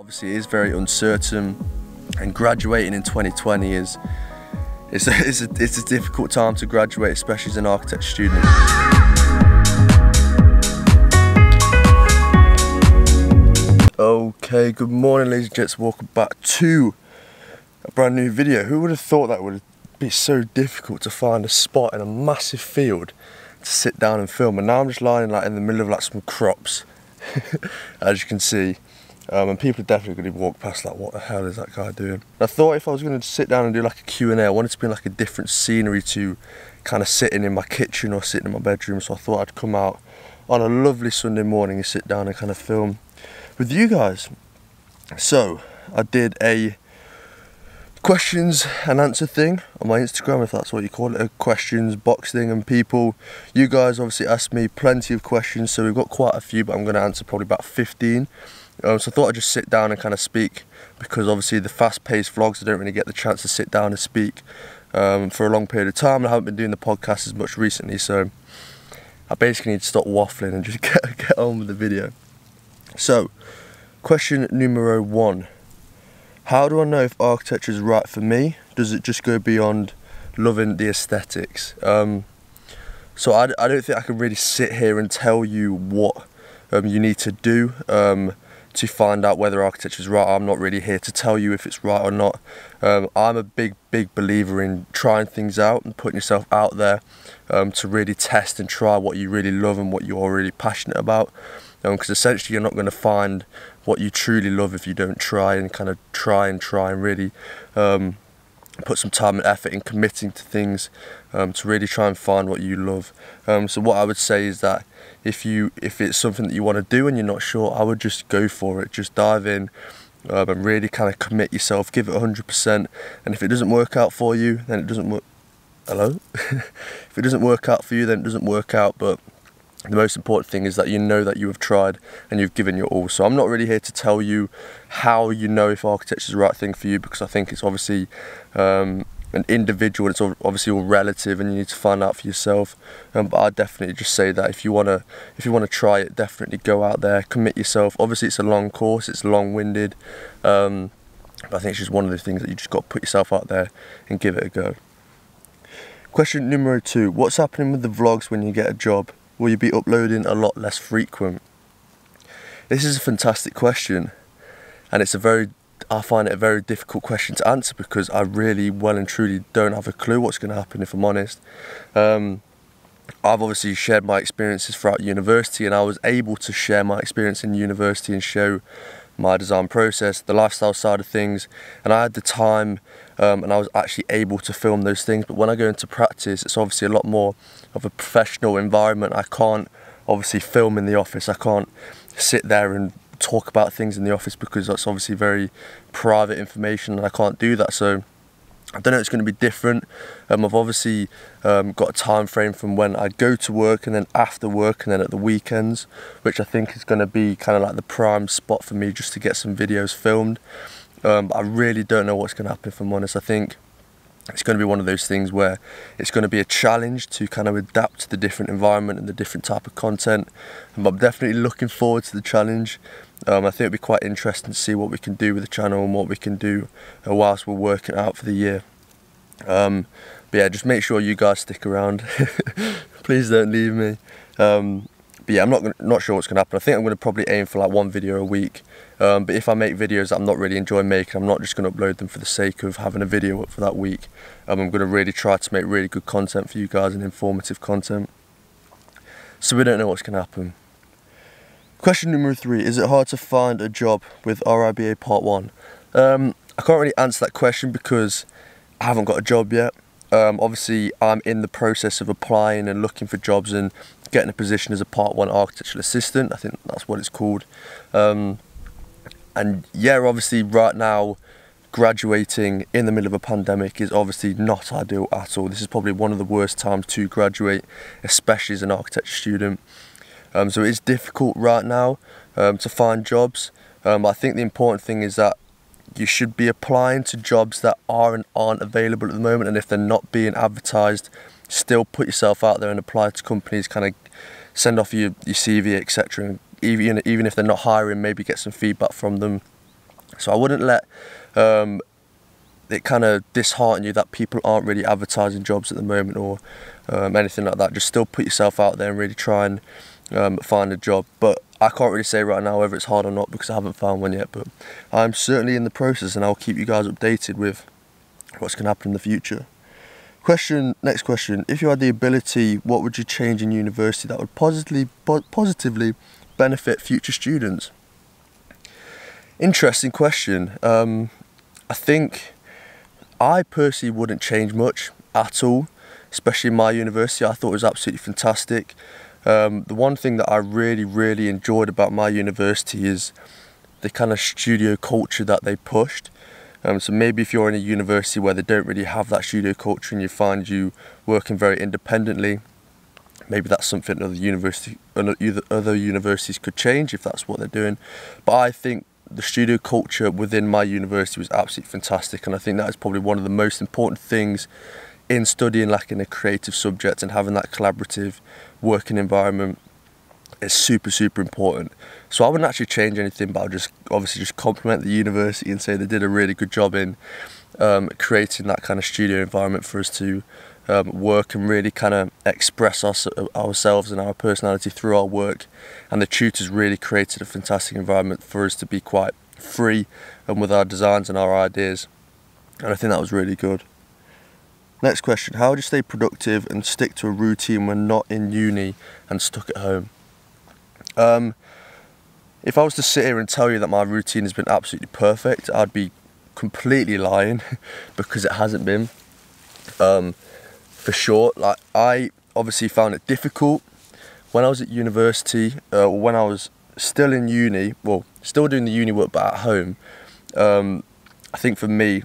Obviously it is very uncertain, and graduating in 2020 it's a difficult time to graduate, especially as an architect student. Okay, good morning ladies and gents, welcome back to a brand new video. Who would have thought that would be so difficult to find a spot in a massive field to sit down and film? And now I'm just lying like in the middle of like some crops, as you can see. And people are definitely going to walk past like, what the hell is that guy doing? And I thought if I was going to sit down and do like a Q&A, I wanted to be in like a different scenery to kind of sitting in my kitchen or sitting in my bedroom. So I thought I'd come out on a lovely Sunday morning and sit down and kind of film with you guys. So I did a questions and answer thing on my Instagram, if that's what you call it, a questions box thing, and people, you guys obviously asked me plenty of questions, so we've got quite a few, but I'm going to answer probably about 15. So I thought I'd just sit down and kind of speak, because obviously the fast-paced vlogs, I don't really get the chance to sit down and speak for a long period of time. I haven't been doing the podcast as much recently, so I basically need to stop waffling and just get on with the video. So, question numero one. How do I know if architecture is right for me? Does it just go beyond loving the aesthetics? So I don't think I can really sit here and tell you what you need to do to find out whether architecture is right. I'm not really here to tell you if it's right or not. I'm a big believer in trying things out and putting yourself out there to really test and try what you really love and what you're really passionate about. Because essentially you're not going to find what you truly love if you don't try and kind of try and really put some time and effort in committing to things to really try and find what you love. So what I would say is that if it's something that you want to do and you're not sure, I would just go for it, just dive in and really kind of commit yourself, give it 100%. And if it doesn't work out for you, then it doesn't work. Hello? If it doesn't work out for you, then it doesn't work out, but the most important thing is that you know that you have tried and you've given your all. So I'm not really here to tell you how you know if architecture is the right thing for you, because I think it's obviously an individual, it's obviously all relative, and you need to find out for yourself. But I definitely just say that if you wanna try it, definitely go out there, commit yourself. Obviously it's a long course, it's long-winded, but I think it's just one of those things that you just got to put yourself out there and give it a go. Question numero two, what's happening with the vlogs when you get a job? Will you be uploading a lot less frequent? This is a fantastic question, and it's I find it a very difficult question to answer, because I really well and truly don't have a clue what's going to happen, if I'm honest. I've obviously shared my experiences throughout university, and I was able to share my experience in university and show my design process, the lifestyle side of things, and I had the time and I was actually able to film those things. But when I go into practice, it's obviously a lot more of a professional environment. I can't obviously film in the office, I can't sit there and talk about things in the office, because that's obviously very private information and I can't do that. So I don't know, it's going to be different. I've obviously got a time frame from when I go to work, and then after work, and then at the weekends, which I think is going to be kind of like the prime spot for me just to get some videos filmed. But I really don't know what's going to happen, if I'm honest. I think it's going to be one of those things where it's going to be a challenge to kind of adapt to the different environment and the different type of content. But I'm definitely looking forward to the challenge. I think it'll be quite interesting to see what we can do with the channel and what we can do whilst we're working out for the year. But yeah, just make sure you guys stick around. Please don't leave me. But yeah, I'm not sure what's going to happen. I think I'm going to probably aim for like one video a week. But if I make videos that I'm not really enjoying making, I'm not just going to upload them for the sake of having a video up for that week. I'm going to really try to make really good content for you guys and informative content. So we don't know what's going to happen. Question number three, is it hard to find a job with RIBA part one? I can't really answer that question because I haven't got a job yet. Obviously, I'm in the process of applying and looking for jobs and getting a position as a part one architectural assistant. I think that's what it's called. And yeah, obviously right now, graduating in the middle of a pandemic is obviously not ideal at all. This is probably one of the worst times to graduate, especially as an architecture student. So it's difficult right now to find jobs. I think the important thing is that you should be applying to jobs that are and aren't available at the moment, and if they're not being advertised, still put yourself out there and apply to companies, kind of send off your CV, etc. Even if they're not hiring, maybe get some feedback from them. So I wouldn't let it kind of dishearten you that people aren't really advertising jobs at the moment or anything like that. Just still put yourself out there and really try and find a job. But I can't really say right now whether it's hard or not because I haven't found one yet, but I'm certainly in the process and I'll keep you guys updated with what's going to happen in the future. Next question, if you had the ability, what would you change in university that would positively benefit future students? Interesting question. I think I personally wouldn't change much at all, especially in my university. I thought it was absolutely fantastic. The one thing that I really enjoyed about my university is the kind of studio culture that they pushed. So maybe if you're in a university where they don't really have that studio culture and you find you working very independently, maybe that's something other universities could change if that's what they're doing. But I think the studio culture within my university was absolutely fantastic, and I think that is probably one of the most important things in studying like in a creative subject, and having that collaborative working environment is super important. So I wouldn't actually change anything, but I'll just obviously just compliment the university and say they did a really good job in creating that kind of studio environment for us to work and really kind of express ourselves and our personality through our work. And the tutors really created a fantastic environment for us to be quite free and with our designs and our ideas, and I think that was really good. Next question, how would you stay productive and stick to a routine when not in uni and stuck at home? If I was to sit here and tell you that my routine has been absolutely perfect, I'd be completely lying because it hasn't been. For sure, like I obviously found it difficult when I was at university, when I was still in uni, well, still doing the uni work but at home. I think for me,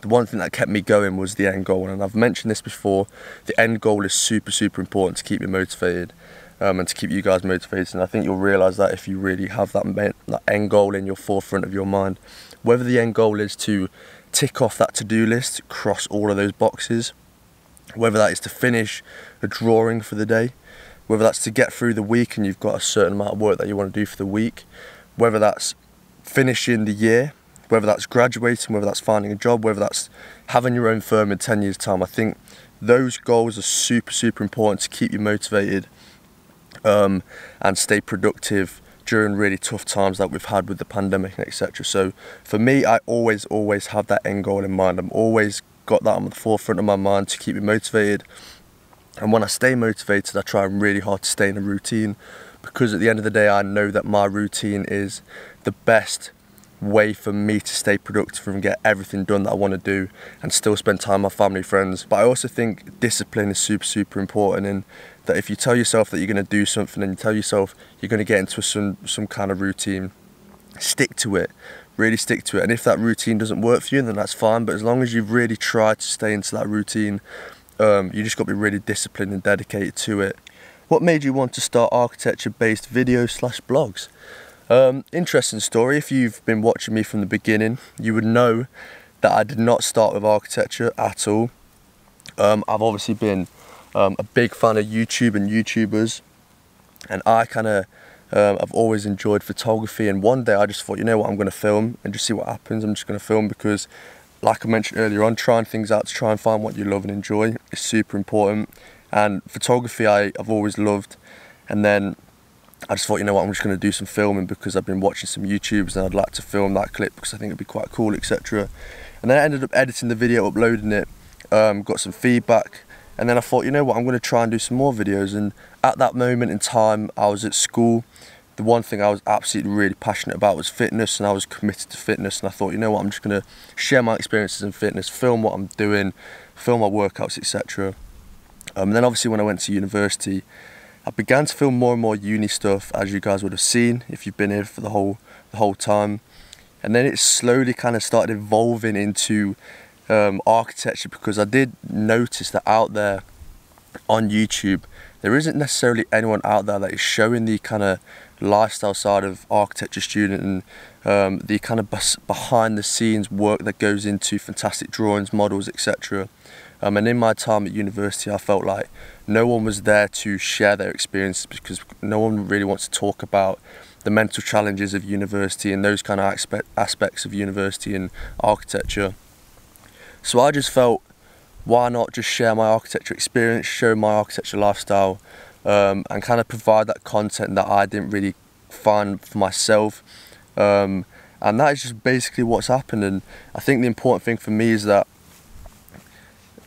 the one thing that kept me going was the end goal, and I've mentioned this before, the end goal is super important to keep me motivated. And to keep you guys motivated, and I think you'll realise that if you really have that end goal in your forefront of your mind. Whether the end goal is to tick off that to-do list, cross all of those boxes, whether that is to finish a drawing for the day, whether that's to get through the week and you've got a certain amount of work that you want to do for the week, whether that's finishing the year, whether that's graduating, whether that's finding a job, whether that's having your own firm in 10 years' time, I think those goals are super important to keep you motivated and stay productive during really tough times that we've had with the pandemic and etc. So for me, I always have that end goal in mind. I've always got that on the forefront of my mind to keep me motivated, and when I stay motivated, I try really hard to stay in a routine, because at the end of the day I know that my routine is the best way for me to stay productive and get everything done that I want to do and still spend time with my family, friends. But I also think discipline is super important, in that if you tell yourself that you're going to do something and you tell yourself you're going to get into some kind of routine, stick to it, really stick to it. And if that routine doesn't work for you, then that's fine, but as long as you've really tried to stay into that routine, you just got to be really disciplined and dedicated to it. What made you want to start architecture based videos/blogs? Interesting story. If you've been watching me from the beginning, you would know that I did not start with architecture at all. I've obviously been a big fan of YouTube and YouTubers, and I kind of I've always enjoyed photography, and one day I just thought, you know what, I'm going to film and just see what happens. I'm just going to film because, like I mentioned earlier on, trying things out to try and find what you love and enjoy is super important, and photography I've always loved. And then I just thought, you know what, I'm just going to do some filming because I've been watching some YouTubers and I'd like to film that clip because I think it'd be quite cool, etc. And then I ended up editing the video, uploading it, got some feedback, and then I thought, you know what, I'm going to try and do some more videos. And at that moment in time, I was at school. The one thing I was absolutely really passionate about was fitness, and I was committed to fitness, and I thought, you know what, I'm just going to share my experiences in fitness, film what I'm doing, film my workouts, etc. And then obviously when I went to university, I began to film more and more uni stuff, as you guys would have seen if you've been here for the whole time. And then it slowly kind of started evolving into architecture, because I did notice that out there on YouTube, there isn't necessarily anyone out there that is showing the kind of lifestyle side of architecture student, and the kind of behind the scenes work that goes into fantastic drawings, models, etc. And in my time at university, I felt like no one was there to share their experiences, because no one really wants to talk about the mental challenges of university and those kind of aspects of university and architecture. So I just felt, why not just share my architecture experience, show my architecture lifestyle, and kind of provide that content that I didn't really find for myself. And that is just basically what's happened. And I think the important thing for me is that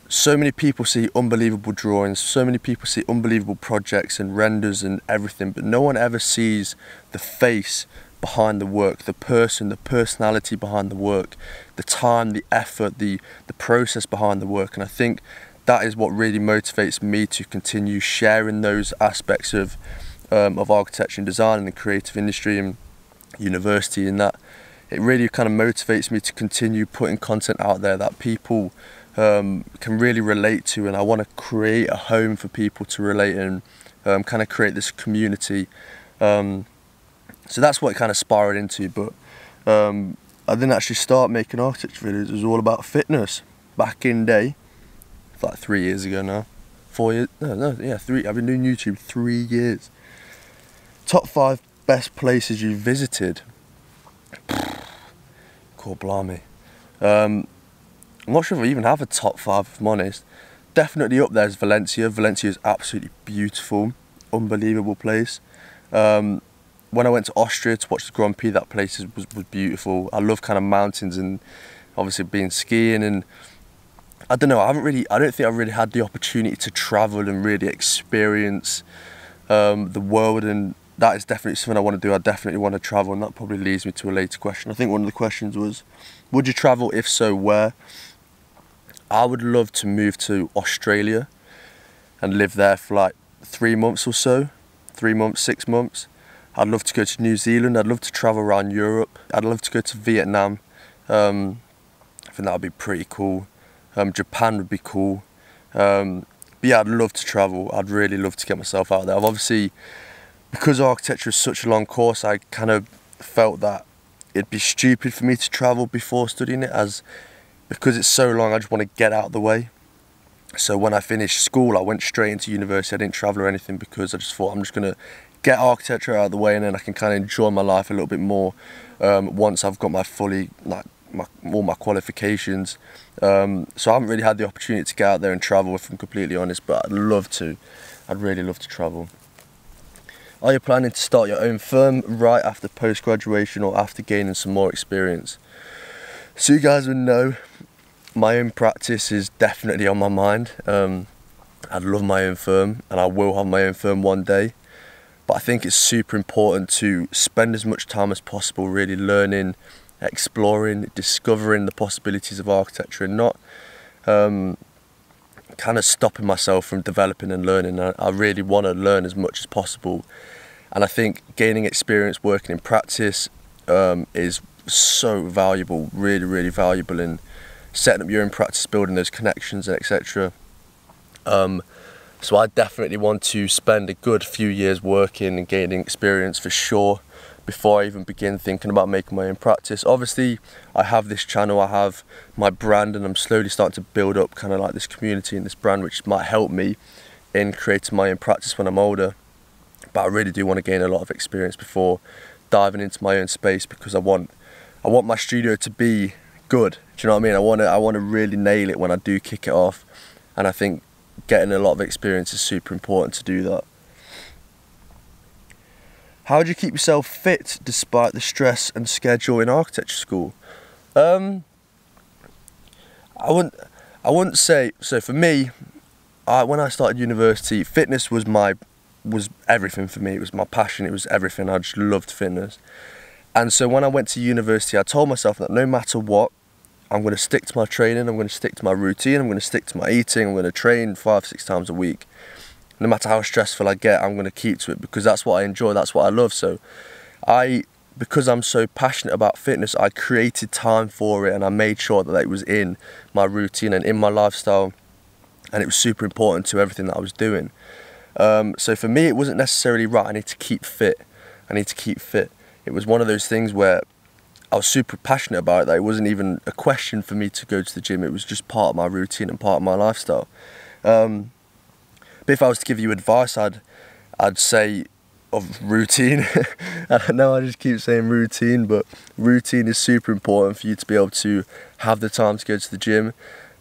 so many people see unbelievable drawings, so many people see unbelievable projects and renders and everything, but no one ever sees the face behind the work, the person, the personality behind the work, the time, the effort, the process behind the work. And I think that is what really motivates me to continue sharing those aspects of architecture and design and the creative industry and university, and that it really kind of motivates me to continue putting content out there that people can really relate to. And I want to create a home for people to relate and kind of create this community. So that's what it kind of spiraled into, but I didn't actually start making architecture videos. It was all about fitness back in day, like 3 years ago now, 4 years, three. I've been doing YouTube 3 years. Top 5 best places you visited. God blimey. I'm not sure if I even have a top 5, if I'm honest. Definitely up there is Valencia. Valencia is absolutely beautiful, unbelievable place. When I went to Austria to watch the Grand Prix, that place was beautiful. I love kind of mountains and obviously being skiing, and I don't know, I don't think I really had the opportunity to travel and really experience the world, and that is definitely something I want to do. I definitely want to travel, and that probably leads me to a later question. I think one of the questions was, would you travel? If so, where? I would love to move to Australia and live there for like 3 months or so, 3 months, 6 months. I'd love to go to New Zealand. I'd love to travel around Europe. I'd love to go to Vietnam. I think that would be pretty cool. Japan would be cool. But yeah, I'd love to travel. I'd really love to get myself out there. I've obviously, because architecture is such a long course, I kind of felt that it'd be stupid for me to travel before studying it, because it's so long, I just want to get out of the way. So when I finished school, I went straight into university. I didn't travel or anything because I just thought, I'm just going to get architecture out of the way, and then I can kind of enjoy my life a little bit more once I've got my all my qualifications. So I haven't really had the opportunity to get out there and travel, if I'm completely honest, but I'd love to. I'd really love to travel. Are you planning to start your own firm right after post-graduation or after gaining some more experience? So you guys would know, my own practice is definitely on my mind. I'd love my own firm, and I will have my own firm one day. But I think it's super important to spend as much time as possible really learning, exploring, discovering the possibilities of architecture, and not kind of stopping myself from developing and learning. I really want to learn as much as possible. And I think gaining experience working in practice is so valuable, really, really valuable in setting up your own practice, building those connections, and etc. So I definitely want to spend a good few years working and gaining experience for sure before I even begin thinking about making my own practice. Obviously, I have this channel, I have my brand, and I'm slowly starting to build up kind of like this community and this brand, which might help me in creating my own practice when I'm older. But I really do want to gain a lot of experience before diving into my own space, because I want my studio to be good. Do you know what I mean? I want to really nail it when I do kick it off, and I think getting a lot of experience is super important to do that. How do you keep yourself fit despite the stress and schedule in architecture school? I wouldn't say so. For me, when I started university, fitness was everything for me. It was my passion. It was everything. I just loved fitness. And so when I went to university, I told myself that no matter what, I'm going to stick to my training. I'm going to stick to my routine. I'm going to stick to my eating. I'm going to train 5-6 times a week. No matter how stressful I get, I'm going to keep to it, because that's what I enjoy, that's what I love. So because I'm so passionate about fitness, I created time for it, and I made sure that it was in my routine and in my lifestyle, and it was super important to everything that I was doing. So for me, it wasn't necessarily right, I need to keep fit. I need to keep fit. It was one of those things where I was super passionate about it, that it wasn't even a question for me to go to the gym. It was just part of my routine and part of my lifestyle. But if I was to give you advice, I'd say of routine. I know I just keep saying routine, but routine is super important for you to be able to have the time to go to the gym,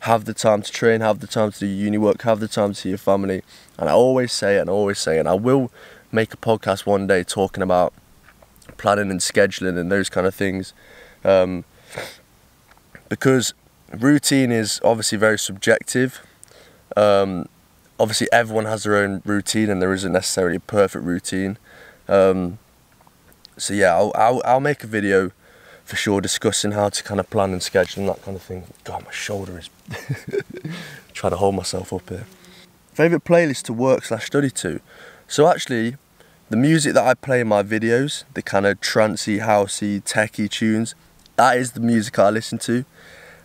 have the time to train, have the time to do uni work, have the time to see your family. And I always say it and I will make a podcast one day talking about planning and scheduling and those kind of things, because routine is obviously very subjective. Obviously everyone has their own routine and there isn't necessarily a perfect routine. So yeah, I'll make a video for sure discussing how to kind of plan and schedule and that kind of thing. God, my shoulder is trying to hold myself up here. Favourite playlist to work/study to? So actually, the music that I play in my videos, the kind of trancey, housey, techie tunes, that is the music I listen to.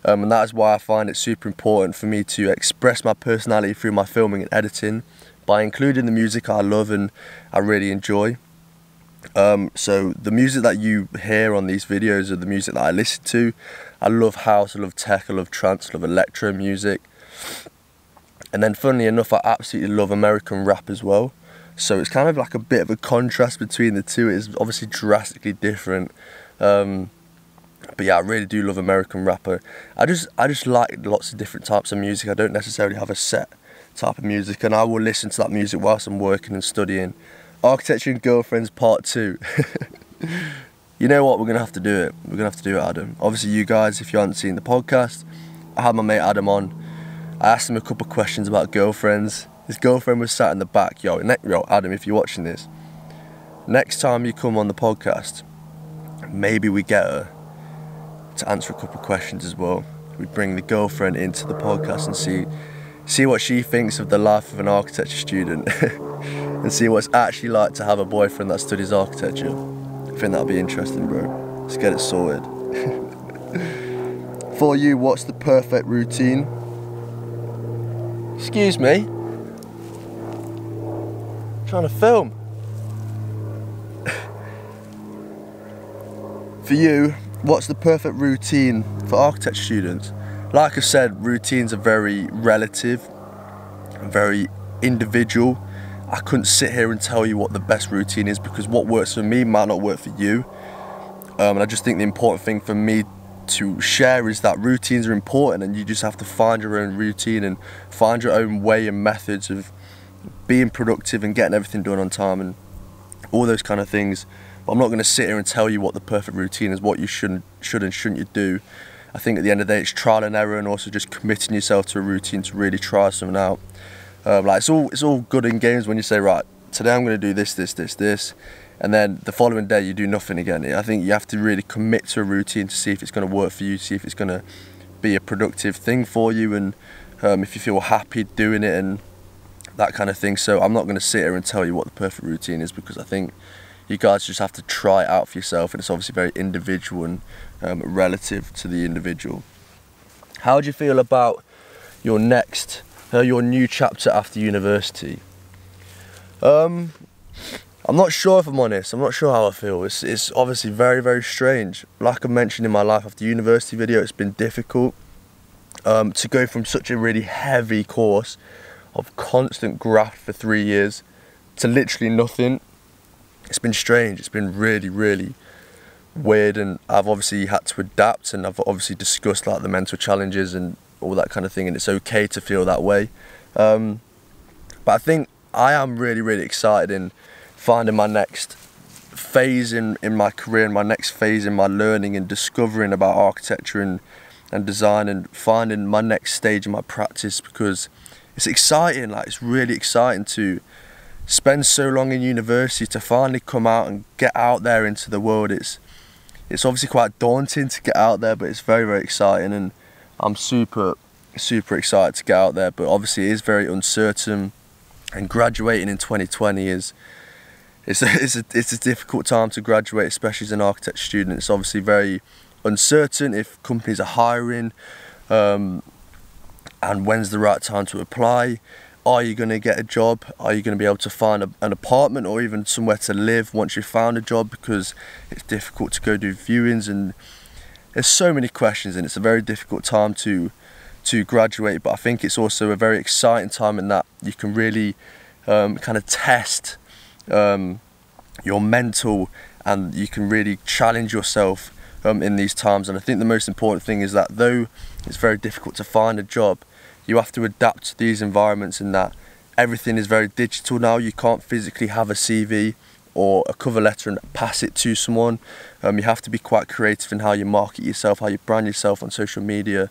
And that is why I find it super important for me to express my personality through my filming and editing by including the music I love and I really enjoy. So the music that you hear on these videos are the music that I listen to. I love house, I love tech, I love trance, I love electro music. And then funnily enough, I absolutely love American rap as well. So it's kind of like a bit of a contrast between the two. It's obviously drastically different. But yeah, I really do love American rapper. I just like lots of different types of music. I don't necessarily have a set type of music, and I will listen to that music whilst I'm working and studying. Architecture and Girlfriends Part 2. You know what, we're going to have to do it. We're going to have to do it, Adam. Obviously, you guys, if you haven't seen the podcast, I had my mate Adam on. I asked him a couple of questions about girlfriends. His girlfriend was sat in the back. Yo, Adam, if you're watching this, next time you come on the podcast, maybe we get her to answer a couple of questions as well. We bring the girlfriend into the podcast and see what she thinks of the life of an architecture student and see what it's actually like to have a boyfriend that studies architecture. I think that'll be interesting, bro. Let's get it sorted. For you, what's the perfect routine? Excuse me. I'm trying to film. For you, what's the perfect routine for architecture students? Like I said, routines are very relative, very individual. I couldn't sit here and tell you what the best routine is, because what works for me might not work for you. And I just think the important thing for me to share is that routines are important, and you just have to find your own routine and find your own way and methods of being productive and getting everything done on time and all those kind of things. But I'm not going to sit here and tell you what the perfect routine is, what you should and shouldn't you do. I think at the end of the day, it's trial and error, and also just committing yourself to a routine to really try something out. Like it's all good in games when you say, right, today I'm going to do this, this, this, this, and then the following day you do nothing again. I think you have to really commit to a routine to see if it's going to work for you, see if it's going to be a productive thing for you, and if you feel happy doing it and that kind of thing. So I'm not going to sit here and tell you what the perfect routine is, because I think you guys just have to try it out for yourself, and it's obviously very individual and relative to the individual. How do you feel about your new chapter after university? I'm not sure, if I'm honest. I'm not sure how I feel. It's obviously very, very strange. Like I mentioned in my life after university video, it's been difficult to go from such a really heavy course of constant graft for 3 years to literally nothing. It's been strange. It's been really, really weird, and I've obviously had to adapt, and I've obviously discussed like the mental challenges and all that kind of thing, and it's okay to feel that way. But I think I am really, really excited in finding my next phase in my career, and my next phase in my learning and discovering about architecture and design, and finding my next stage in my practice, because it's exciting. Like, it's really exciting to spend so long in university to finally come out and get out there into the world. It's obviously quite daunting to get out there, but it's very, very exciting, and I'm super, super excited to get out there. But obviously it is very uncertain, and graduating in 2020 is a difficult time to graduate, especially as an architecture student. It's obviously very uncertain if companies are hiring, and when's the right time to apply. Are you going to get a job? Are you going to be able to find an apartment or even somewhere to live once you've found a job? Because it's difficult to go do viewings, and there's so many questions, and it's a very difficult time to graduate. But I think it's also a very exciting time in that you can really kind of test you're mental, and you can really challenge yourself in these times. And I think the most important thing is that though it's very difficult to find a job, you have to adapt to these environments, in that everything is very digital now. You can't physically have a CV or a cover letter and pass it to someone. You have to be quite creative in how you market yourself, how you brand yourself on social media.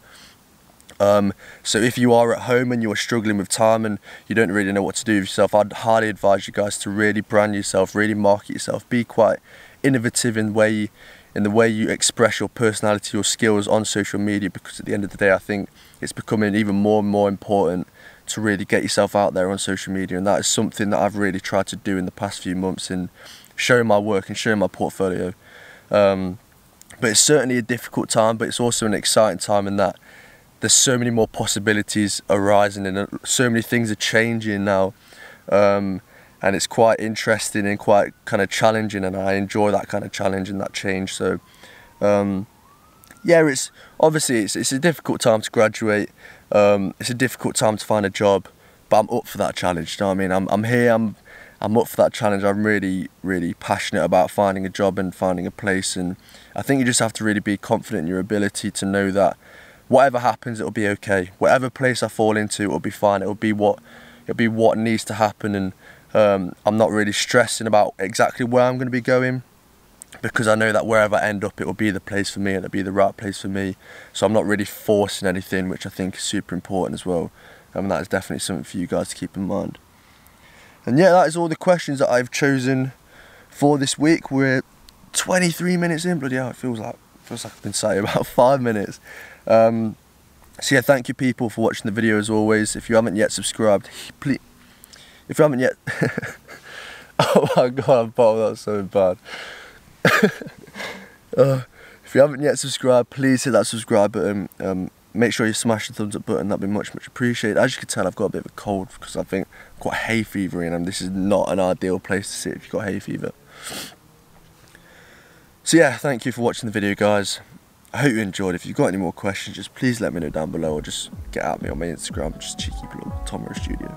So if you are at home and you are struggling with time and you don't really know what to do with yourself, I'd highly advise you guys to really brand yourself, really market yourself, be quite innovative in the way you express your personality, your skills on social media, because at the end of the day I think it's becoming even more and more important to really get yourself out there on social media. And that is something that I've really tried to do in the past few months in showing my work and showing my portfolio. But it's certainly a difficult time, but it's also an exciting time in that there's so many more possibilities arising and so many things are changing now. And it's quite interesting and quite kind of challenging, and I enjoy that kind of challenge and that change. So yeah, it's obviously it's a difficult time to graduate. It's a difficult time to find a job, but I'm up for that challenge. You know what I mean? I'm here. I'm up for that challenge. I'm really, really passionate about finding a job and finding a place. And I think you just have to really be confident in your ability to know that whatever happens, it'll be okay. Whatever place I fall into, it'll be fine. It'll be what needs to happen. And I'm not really stressing about exactly where I'm going to be going, because I know that wherever I end up, it will be the place for me and it'll be the right place for me. So I'm not really forcing anything, which I think is super important as well. And that is definitely something for you guys to keep in mind. And yeah, that is all the questions that I've chosen for this week. We're 23 minutes in. Bloody hell, it feels like I've been sat here about 5 minutes. So yeah, thank you people for watching the video as always. If you haven't yet subscribed, please. If you haven't yet, oh my god, I bottled that so bad. If you haven't yet subscribed, please hit that subscribe button. Make sure you smash the thumbs up button, that'd be much, much appreciated. As you can tell, I've got a bit of a cold because I think I've got hay fever in, and this is not an ideal place to sit if you've got hay fever. So yeah, thank you for watching the video, guys. I hope you enjoyed. If you've got any more questions, just please let me know down below, or just get at me on my Instagram, just cheeky blog, Tom Rowe Studio.